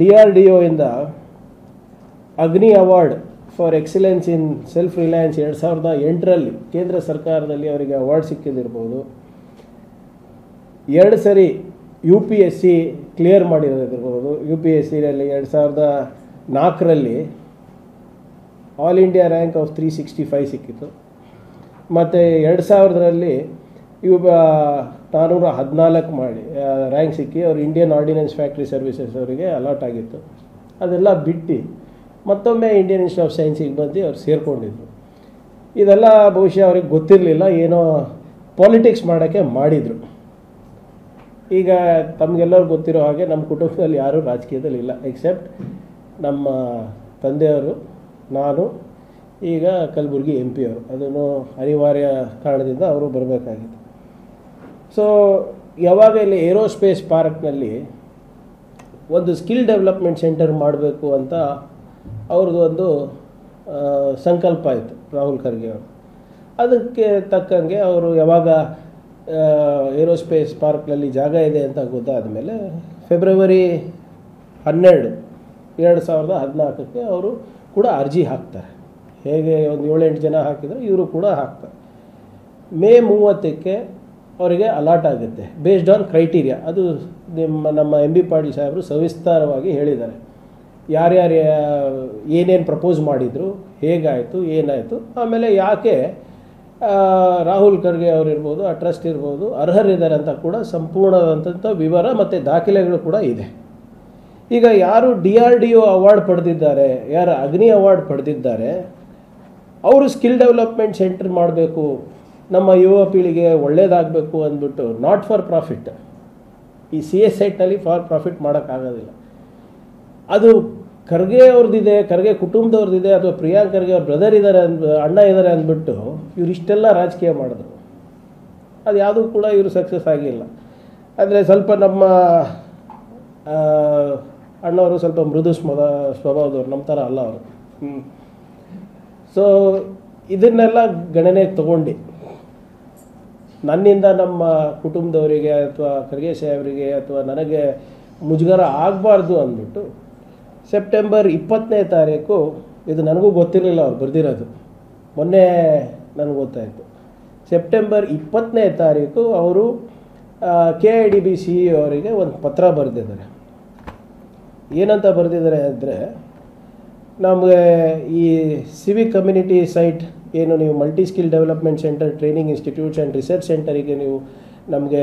DRDO ಇಂದ Agni award for excellence in self reliance 2008ರಲ್ಲಿ ಕೇಂದ್ರ ಸರ್ಕಾರದಲ್ಲಿ ಅವರಿಗೆ ಅವಾರ್ಡ್ ಸಿಕ್ಕಿದಿರಬಹುದು. 2 ಸರಿ UPSC ಕ್ಲಿಯರ್ ಮಾಡಿರಬಹುದು. UPSC ರಲ್ಲಿ 2004ರಲ್ಲಿ ಆಲ್ ಇಂಡಿಯಾ ರ್ಯಾಂಕ್ ಆಫ್ 365 ಸಿಕ್ಕಿತು. ಮತ್ತೆ 2000ರಲ್ಲಿ ನಾನೂರ 14 ಮಾಡಿ ರ್ಯಾಂಕ್ ಸಿಕ್ಕಿ ಅವರು ಇಂಡಿಯನ್ ಆರ್ಡಿನೆನ್ಸ್ ಫ್ಯಾಕ್ಟ್ರಿ ಸರ್ವಿಸಸ್ ಅವರಿಗೆ ಅಲಾಟ್ ಆಗಿತ್ತು. ಅದೆಲ್ಲ ಬಿಟ್ಟು ಮತ್ತೊಮ್ಮೆ ಇಂಡಿಯನ್ ಇನ್ಸ್ಟಿಟ್ಯೂಟ್ ಆಫ್ ಸೈನ್ಸಿಗೆ ಬಂದು ಅವ್ರು ಸೇರಿಕೊಂಡಿದ್ರು. ಇದೆಲ್ಲ ಬಹುಶಃ ಅವ್ರಿಗೆ ಗೊತ್ತಿರಲಿಲ್ಲ, ಏನೋ ಪಾಲಿಟಿಕ್ಸ್ ಮಾಡೋಕ್ಕೆ ಮಾಡಿದರು. ಈಗ ತಮಗೆಲ್ಲರೂ ಗೊತ್ತಿರೋ ಹಾಗೆ ನಮ್ಮ ಕುಟುಂಬದಲ್ಲಿ ಯಾರೂ ರಾಜಕೀಯದಲ್ಲಿ ಇಲ್ಲ, ಎಕ್ಸೆಪ್ಟ್ ನಮ್ಮ ತಂದೆಯವರು, ನಾನು, ಈಗ ಕಲಬುರಗಿ MP ಅವರು. ಅದನ್ನು ಅನಿವಾರ್ಯ ಕಾರಣದಿಂದ ಅವರು ಬರಬೇಕಾಗಿತ್ತು. ಸೊ ಯಾವಾಗ ಇಲ್ಲಿ ಏರೋಸ್ಪೇಸ್ ಪಾರ್ಕ್ನಲ್ಲಿ ಒಂದು ಸ್ಕಿಲ್ ಡೆವಲಪ್ಮೆಂಟ್ ಸೆಂಟರ್ ಮಾಡಬೇಕು ಅಂತ ಅವ್ರದ್ದೊಂದು ಸಂಕಲ್ಪ ಆಯಿತು ರಾಹುಲ್ ಖರ್ಗೆ ಅವರು. ಅದಕ್ಕೆ ತಕ್ಕಂಗೆ ಅವರು ಯಾವಾಗ ಏರೋಸ್ಪೇಸ್ ಪಾರ್ಕ್ನಲ್ಲಿ ಜಾಗ ಇದೆ ಅಂತ ಗೊತ್ತಾದ ಮೇಲೆ ಫೆಬ್ರವರಿ 12, 2014ಕ್ಕೆ ಅವರು ಕೂಡ ಅರ್ಜಿ ಹಾಕ್ತಾರೆ. ಹೇಗೆ ಒಂದು 7-8 ಜನ ಹಾಕಿದರೆ ಇವರು ಕೂಡ ಹಾಕ್ತಾರೆ. ಮೇ 30ಕ್ಕೆ ಅವರಿಗೆ ಅಲಾಟ್ ಆಗುತ್ತೆ ಬೇಸ್ಡ್ ಆನ್ ಕ್ರೈಟೀರಿಯಾ. ಅದು ನಮ್ಮ MB ಪಾಟೀಲ್ ಸಾಹೇಬರು ಸವಿಸ್ತಾರವಾಗಿ ಹೇಳಿದ್ದಾರೆ, ಯಾರ್ಯಾರು ಏನೇನು ಪ್ರಪೋಸ್ ಮಾಡಿದರು, ಹೇಗಾಯಿತು, ಏನಾಯಿತು, ಆಮೇಲೆ ಯಾಕೆ ರಾಹುಲ್ ಖರ್ಗೆ ಅವರಿರ್ಬೋದು, ಆ ಟ್ರಸ್ಟ್ ಇರ್ಬೋದು, ಅರ್ಹರಿದ್ದಾರೆ ಅಂತ ಕೂಡ ಸಂಪೂರ್ಣವಾದಂಥ ವಿವರ ಮತ್ತು ದಾಖಲೆಗಳು ಕೂಡ ಇದೆ. ಈಗ ಯಾರು DRDO ಅವಾರ್ಡ್ ಪಡೆದಿದ್ದಾರೆ, ಯಾರು ಅಗ್ನಿ ಅವಾರ್ಡ್ ಪಡೆದಿದ್ದಾರೆ, ಅವರು ಸ್ಕಿಲ್ ಡೆವಲಪ್ಮೆಂಟ್ ಸೆಂಟರ್ ಮಾಡಬೇಕು, ನಮ್ಮ ಯುವ ಪೀಳಿಗೆ ಒಳ್ಳೆಯದಾಗಬೇಕು ಅಂದ್ಬಿಟ್ಟು ನಾಟ್ ಫಾರ್ ಪ್ರಾಫಿಟ್. ಈ CSIನಲ್ಲಿ ಫಾರ್ ಪ್ರಾಫಿಟ್ ಮಾಡೋಕ್ಕಾಗೋದಿಲ್ಲ. ಅದು ಖರ್ಗೆ ಅವ್ರದ್ದಿದೆ, ಖರ್ಗೆ ಕುಟುಂಬದವ್ರದ್ದಿದೆ, ಅಥವಾ ಪ್ರಿಯಾಂಕ್ ಖರ್ಗೆ ಅವ್ರ ಬ್ರದರ್ ಇದ್ದಾರೆ ಅಣ್ಣ ಇದ್ದಾರೆ ಅಂದ್ಬಿಟ್ಟು ಇವರು ಇಷ್ಟೆಲ್ಲ ರಾಜಕೀಯ ಮಾಡಿದ್ರು. ಅದು ಯಾವುದೂ ಕೂಡ ಇವರು ಸಕ್ಸಸ್ ಆಗಿಲ್ಲ. ಅಂದರೆ ಸ್ವಲ್ಪ ನಮ್ಮ ಅಣ್ಣವರು ಸ್ವಲ್ಪ ಮೃದು ಸ್ವಭಾವದವ್ರು, ನಮ್ಮ ಥರ ಅಲ್ಲ ಅವರು. ಸೊ ಇದನ್ನೆಲ್ಲ ಗಣನೆಗೆ ತಗೊಂಡು ನನ್ನಿಂದ ನಮ್ಮ ಕುಟುಂಬದವರಿಗೆ ಅಥವಾ ಖರ್ಗೆ ಸಾಹೇಬರಿಗೆ ಅಥವಾ ನನಗೆ ಮುಜುಗರ ಆಗಬಾರ್ದು ಅಂದ್ಬಿಟ್ಟು ಸೆಪ್ಟೆಂಬರ್ 20ನೇ ತಾರೀಕು, ಇದು ನನಗೂ ಗೊತ್ತಿರಲಿಲ್ಲ ಅವ್ರು ಬರೆದಿರೋದು, ಮೊನ್ನೆ ನನಗೆ ಗೊತ್ತಾಯಿತು, ಸೆಪ್ಟೆಂಬರ್ 20ನೇ ತಾರೀಕು ಅವರು KIDB CEO ಅವರಿಗೆ ಒಂದು ಪತ್ರ ಬರೆದಿದ್ದಾರೆ. ಏನಂತ ಬರೆದಿದ್ದಾರೆ ಅಂದರೆ, ನಮಗೆ ಈ ಸಿವಿಕ್ ಕಮ್ಯುನಿಟಿ ಸೈಟ್ ಏನು ನೀವು multi skill development centre, training institutes and research ಸೆಂಟರಿಗೆ ನೀವು ನಮಗೆ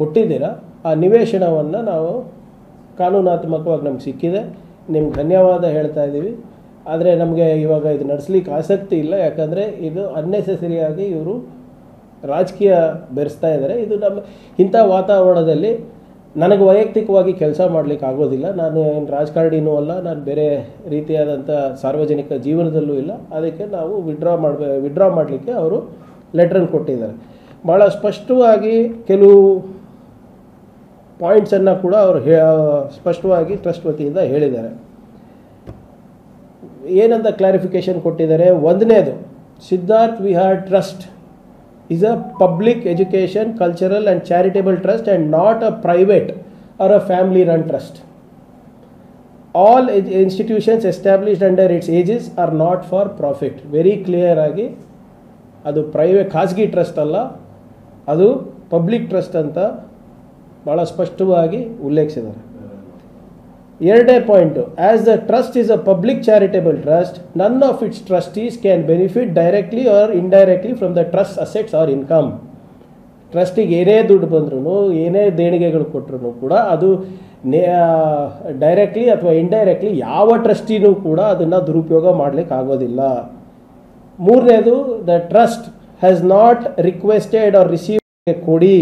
ಕೊಟ್ಟಿದ್ದೀರ, ಆ ನಿವೇಶನವನ್ನು ನಾವು ಕಾನೂನಾತ್ಮಕವಾಗಿ ನಮ್ಗೆ ಸಿಕ್ಕಿದೆ, ನಿಮ್ಗೆ ಧನ್ಯವಾದ ಹೇಳ್ತಾ ಇದ್ದೀವಿ. ಆದರೆ ನಮಗೆ ಇವಾಗ ಇದು ನಡೆಸ್ಲಿಕ್ಕೆ ಆಸಕ್ತಿ ಇಲ್ಲ, ಯಾಕಂದರೆ ಇದು ಅನ್ನೆಸೆಸರಿಯಾಗಿ ಇವರು ರಾಜಕೀಯ ಬೆರೆಸ್ತಾ ಇದ್ದಾರೆ. ಇದು ನಮ್ಮ ಇಂಥ ವಾತಾವರಣದಲ್ಲಿ ನನಗೆ ವೈಯಕ್ತಿಕವಾಗಿ ಕೆಲಸ ಮಾಡಲಿಕ್ಕೆ ಆಗೋದಿಲ್ಲ. ನಾನು ರಾಜಕಾರಣಿನೂ ಅಲ್ಲ, ನಾನು ಬೇರೆ ರೀತಿಯಾದಂಥ ಸಾರ್ವಜನಿಕ ಜೀವನದಲ್ಲೂ ಇಲ್ಲ. ಅದಕ್ಕೆ ನಾವು ವಿಡ್ರಾ ಮಾಡಲಿಕ್ಕೆ ಅವರು ಲೆಟ್ರನ್ನು ಕೊಟ್ಟಿದ್ದಾರೆ. ಭಾಳ ಸ್ಪಷ್ಟವಾಗಿ ಕೆಲವು ಪಾಯಿಂಟ್ಸನ್ನು ಕೂಡ ಅವರು ಸ್ಪಷ್ಟವಾಗಿ ಟ್ರಸ್ಟ್ ವತಿಯಿಂದ ಹೇಳಿದ್ದಾರೆ. ಏನಂತ ಕ್ಲಾರಿಫಿಕೇಷನ್ ಕೊಟ್ಟಿದ್ದಾರೆ, ಒಂದನೇದು Siddhartha Vihar trust is a public education, cultural and charitable trust and not a private or a family run trust. All institutions established under its aegis are not for profit. Very clear agi adu private khasgi trust alla, adu public trust anta baala spashtvagi ullekhisidare. Yerade point, as the trust is a public charitable trust, none of its trustees can benefit directly or indirectly from the trust assets or income. ಟ್ರಸ್ಟಿಗೆ ಏನೇ ದುಡ್ಡು ಬಂದ್ರೂ, ಏನೇ ದೇಣಿಗೆಗಳು ಕೊಟ್ಟರು ಕೂಡ ಅದು directly ಅಥವಾ ಇಂಡೈರೆಕ್ಟ್ಲಿ ಯಾವ ಟ್ರಸ್ಟಿನೂ ಕೂಡ ಅದನ್ನು ದುರುಪಯೋಗ ಮಾಡಲಿಕ್ಕೆ ಆಗೋದಿಲ್ಲ. ಮೂರನೇದು, the trust has not requested or receive ಕೊಡಿ,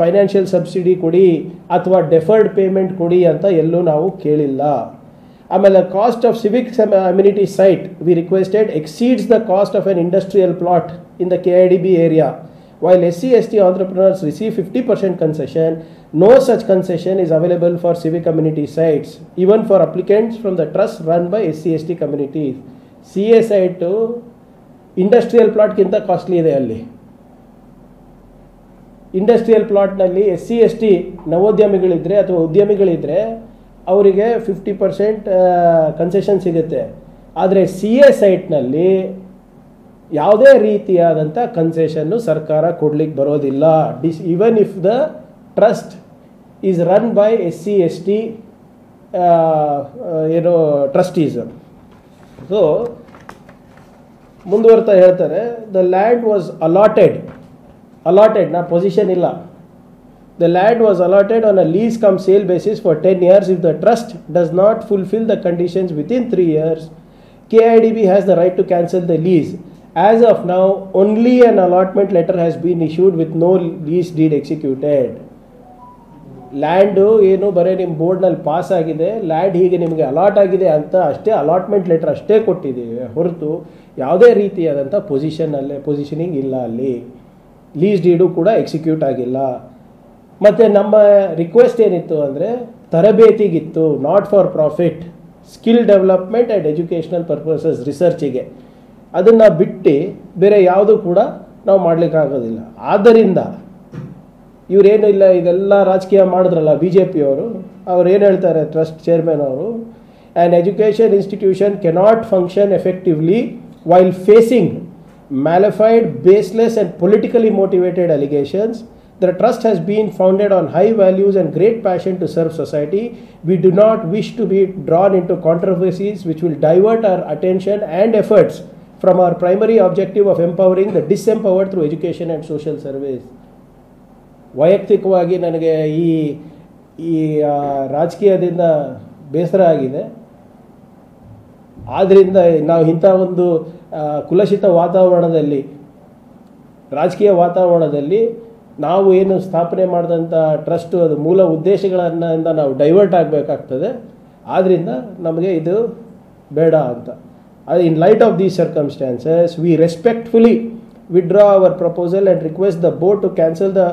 ಫೈನಾನ್ಷಿಯಲ್ ಸಬ್ಸಿಡಿ ಕೊಡಿ ಅಥವಾ ಡೆಫರ್ಡ್ ಪೇಮೆಂಟ್ ಕೊಡಿ ಅಂತ ಎಲ್ಲೂ ನಾವು ಕೇಳಿಲ್ಲ. ಆಮೇಲೆ cost of civic amenity site we requested exceeds the cost of an industrial plot in the KIDB area, while SCST entrepreneurs receive 50% concession. No such concession is available for civic community sites even for applicants from the trust run by SCST communities. CA site industrial ಪ್ಲಾಟ್ಗಿಂತ costly ಇದೆ ಅಲ್ಲಿ. Industrial ಪ್ಲಾಟ್ನಲ್ಲಿ S C S T ನವೋದ್ಯಮಿಗಳಿದ್ದರೆ ಅಥವಾ ಉದ್ಯಮಿಗಳಿದ್ದರೆ ಅವರಿಗೆ 50% concession ಸಿಗುತ್ತೆ. ಆದರೆ ಸಿ ಎ ಸೈಟ್ನಲ್ಲಿ ಯಾವುದೇ ರೀತಿಯಾದಂಥ ಕನ್ಸೆಷನ್ನು ಸರ್ಕಾರ ಕೊಡಲಿಕ್ಕೆ ಬರೋದಿಲ್ಲ. Even if the trust is run by S C S T ಏನೋ ಟ್ರಸ್ಟೀಸ್. ಸೊ ಮುಂದುವರ್ತಾ ಹೇಳ್ತಾರೆ, ದ ಲ್ಯಾಂಡ್ ವಾಸ್ ಅಲಾಟೆಡ್ ನಾ ಪೊಸಿಷನ್ ಇಲ್ಲ. The land was allotted on a lease cum sale basis for 10 years. If the trust does not fulfill the conditions within 3 years, KIDB has the right to cancel the lease. As of now, only an allotment letter has been issued with no lease deed executed. Land ಏನು ಬರೇ ನಿಮ್ಮ ಬೋರ್ಡ್ನಲ್ಲಿ pass ಆಗಿದೆ, land ಹೀಗೆ ನಿಮಗೆ allot ಆಗಿದೆ ಅಂತ ಅಷ್ಟೇ ಅಲಾಟ್ಮೆಂಟ್ ಲೆಟರ್ ಅಷ್ಟೇ ಕೊಟ್ಟಿದ್ದೀವಿ ಹೊರತು ಯಾವುದೇ ರೀತಿಯಾದಂಥ ಪೊಸಿಷನಿಂಗ್ ಇಲ್ಲ. ಅಲ್ಲಿ ಲೀಸ್ ಡೀಡು ಕೂಡ ಎಕ್ಸಿಕ್ಯೂಟ್ ಆಗಿಲ್ಲ. ಮತ್ತು ನಮ್ಮ ರಿಕ್ವೆಸ್ಟ್ ಏನಿತ್ತು ಅಂದರೆ ತರಬೇತಿಗಿತ್ತು, not for profit, skill development and educational purposes, ರಿಸರ್ಚಿಗೆ. ಅದನ್ನು ಬಿಟ್ಟು ಬೇರೆ ಯಾವುದೂ ಕೂಡ ನಾವು ಮಾಡಲಿಕ್ಕಾಗೋದಿಲ್ಲ. ಆದ್ದರಿಂದ ಇವರೇನು ಇಲ್ಲ, ಇದೆಲ್ಲ ರಾಜಕೀಯ ಮಾಡಿದ್ರಲ್ಲ ಬಿ ಜೆ ಪಿಯವರು, ಅವ್ರು ಏನು ಹೇಳ್ತಾರೆ ಟ್ರಸ್ಟ್ ಚೇರ್ಮನ್ ಅವರು, an education institution cannot function effectively while facing malafide, baseless and politically motivated allegations. The trust has been founded on high values and great passion to serve society. We do not wish to be drawn into controversies which will divert our attention and efforts from our primary objective of empowering the disempowered through education and social service. ವೈಯಕ್ತಿಕವಾಗಿ ನನಗೆ ಈ ರಾಜಕೀಯದಿಂದ ಬೇಸರ ಆಗಿದೆ. ಆದ್ದರಿಂದ ನಾವು ಇಂಥ ಒಂದು ಕುಲಶಿತ ವಾತಾವರಣದಲ್ಲಿ, ರಾಜಕೀಯ ವಾತಾವರಣದಲ್ಲಿ ನಾವು ಏನು ಸ್ಥಾಪನೆ ಮಾಡಿದಂಥ ಟ್ರಸ್ಟು ಅದು ಮೂಲ ಉದ್ದೇಶಗಳಿಂದ ನಾವು ಡೈವರ್ಟ್ ಆಗಬೇಕಾಗ್ತದೆ. ಆದ್ದರಿಂದ ನಮಗೆ ಇದು ಬೇಡ ಅಂತ. ಅದು in light of these circumstances we respectfully withdraw our proposal and request the board to cancel the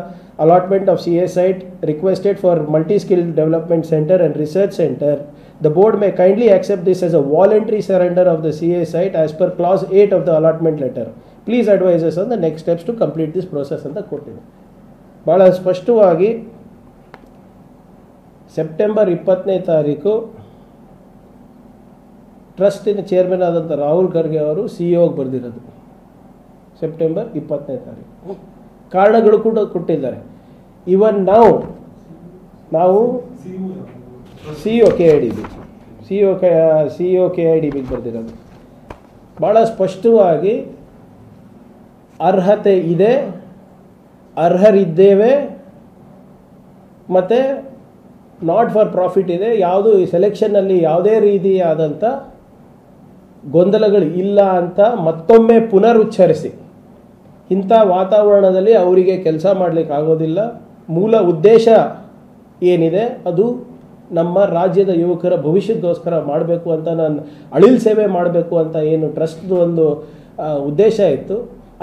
allotment of C A site requested for multi skill development centre and research centre. The board may kindly accept this as a voluntary surrender of the CA site as per clause 8 of the allotment letter. Please advise us on the next steps to complete this process ಅಂತ ಕೊಟ್ಟಿದೆ. ಭಾಳ ಸ್ಪಷ್ಟವಾಗಿ September 20ನೇ ತಾರೀಕು ಟ್ರಸ್ಟಿನ chairman ಆದಂಥ ರಾಹುಲ್ ಖರ್ಗೆ ಅವರು ಸಿಇಒಗೆ ಬರೆದಿರೋದು September 20ನೇ ತಾರೀಕು. ಕಾರಣಗಳು ಕೂಡ ಕೊಟ್ಟಿದ್ದಾರೆ. ಇವನ್ ನಾವು C E O K I D B ಬರೆದಿರೋದು ಭಾಳ ಸ್ಪಷ್ಟವಾಗಿ ಅರ್ಹತೆ ಇದೆ, ಅರ್ಹರಿದ್ದೇವೆ, ಮತ್ತು ನಾಟ್ ಫಾರ್ ಪ್ರಾಫಿಟ್ ಇದೆ, ಯಾವುದು ಈ ಸೆಲೆಕ್ಷನ್ನಲ್ಲಿ ಯಾವುದೇ ರೀತಿಯಾದಂಥ ಗೊಂದಲಗಳು ಇಲ್ಲ ಅಂತ ಮತ್ತೊಮ್ಮೆ ಪುನರುಚ್ಚರಿಸಿ. ಇಂಥ ವಾತಾವರಣದಲ್ಲಿ ಅವರಿಗೆ ಕೆಲಸ ಮಾಡಲಿಕ್ಕೆ ಆಗೋದಿಲ್ಲ. ಮೂಲ ಉದ್ದೇಶ ಏನಿದೆ ಅದು ನಮ್ಮ ರಾಜ್ಯದ ಯುವಕರ ಭವಿಷ್ಯಕ್ಕೋಸ್ಕರ ಮಾಡಬೇಕು ಅಂತ, ನಾನು ಅಳಿಲ್ ಸೇವೆ ಮಾಡಬೇಕು ಅಂತ ಏನು ಟ್ರಸ್ಟ್ದು ಒಂದು ಉದ್ದೇಶ ಇತ್ತು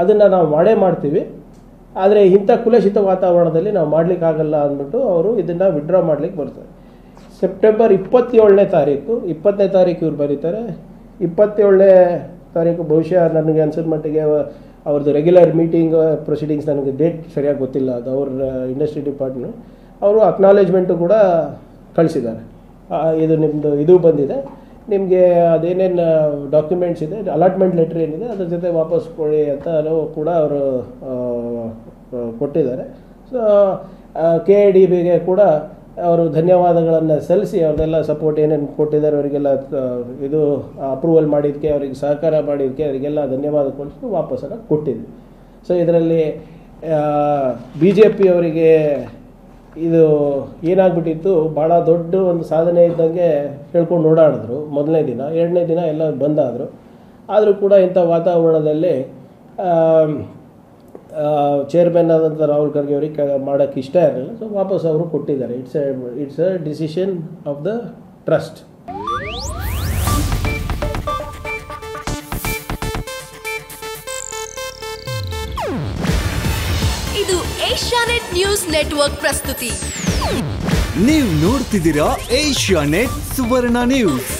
ಅದನ್ನು ನಾವು ಮಾಡೇ ಮಾಡ್ತೀವಿ, ಆದರೆ ಇಂಥ ಕುಲಶಿತ ವಾತಾವರಣದಲ್ಲಿ ನಾವು ಮಾಡಲಿಕ್ಕಾಗಲ್ಲ ಅಂದ್ಬಿಟ್ಟು ಅವರು ಇದನ್ನು ವಿಡ್ರಾ ಮಾಡಲಿಕ್ಕೆ ಬರ್ತಾರೆ. ಸೆಪ್ಟೆಂಬರ್ 27ನೇ ತಾರೀಕು ಇವ್ರು ಬರೀತಾರೆ. 27ನೇ ತಾರೀಕು ಬಹುಶಃ ನನಗೆ ಅನ್ಸಿದ ಮಟ್ಟಿಗೆ ಅವ್ರದ್ದು ರೆಗ್ಯುಲರ್ ಮೀಟಿಂಗ್ ಪ್ರೊಸೀಡಿಂಗ್ಸ್, ನನಗೆ ಡೇಟ್ ಸರಿಯಾಗಿ ಗೊತ್ತಿಲ್ಲ, ಅದು ಅವ್ರ ಇಂಡಸ್ಟ್ರಿ ಡಿಪಾರ್ಟ್ಮೆಂಟ್ ಅವರು ಅಕ್ನಾಲೇಜ್ಮೆಂಟು ಕೂಡ ಕಳಿಸಿದ್ದಾರೆ. ಇದು ನಿಮ್ಮದು ಇದು ಬಂದಿದೆ, ನಿಮಗೆ ಅದೇನೇನು ಡಾಕ್ಯುಮೆಂಟ್ಸ್ ಇದೆ, ಅಲಾಟ್ಮೆಂಟ್ ಲೆಟ್ರ್ ಏನಿದೆ ಅದ್ರ ಜೊತೆ ವಾಪಸ್ ಕೊಡಿ ಅಂತ ಕೂಡ ಅವರು ಕೊಟ್ಟಿದ್ದಾರೆ. ಸೊ ಕೆ ಐ ಡಿ ಬಿಗೆ ಕೂಡ ಅವರು ಧನ್ಯವಾದಗಳನ್ನು ಸಲ್ಲಿಸಿ ಅವ್ರನ್ನೆಲ್ಲ ಸಪೋರ್ಟ್ ಏನೇನು ಕೊಟ್ಟಿದ್ದಾರೆ ಅವರಿಗೆಲ್ಲ, ಇದು ಅಪ್ರೂವಲ್ ಮಾಡಿದ್ದಕ್ಕೆ, ಅವರಿಗೆ ಸಹಕಾರ ಮಾಡಿದ್ದಕ್ಕೆ ಅವರಿಗೆಲ್ಲ ಧನ್ಯವಾದ ಕೊಡಿಸ್ತು ವಾಪಸ್ಸನ್ನು ಕೊಟ್ಟಿದ್ವಿ. ಸೊ ಇದರಲ್ಲಿ ಬಿ ಜೆ ಪಿ ಅವರಿಗೆ ಇದು ಏನಾಗ್ಬಿಟ್ಟಿತ್ತು, ಭಾಳ ದೊಡ್ಡ ಒಂದು ಸಾಧನೆ ಇದ್ದಂಗೆ ಹೇಳ್ಕೊಂಡು ಓಡಾಡಿದ್ರು ಮೊದಲನೇ ದಿನ. ಎರಡನೇ ದಿನ ಎಲ್ಲ ಬಂದಾದರು. ಆದರೂ ಕೂಡ ಇಂಥ ವಾತಾವರಣದಲ್ಲಿ ಚೇರ್ಮನ್ ಆದಂಥ ರಾಹುಲ್ ಖರ್ಗೆ ಅವರಿಗೆ ಮಾಡೋಕ್ಕೆ ಇಷ್ಟ ಇರಲಿಲ್ಲ. ಸೊ ವಾಪಸ್ ಅವರು ಕೊಟ್ಟಿದ್ದಾರೆ. It's a decision of the trust. Asianet news network ಪ್ರಸ್ತುತಿ. ನೀವು ನೋಡ್ತಿದ್ದೀರಾ ಏಷ್ಯಾನೆಟ್ ಸುವರ್ಣ ನ್ಯೂಸ್.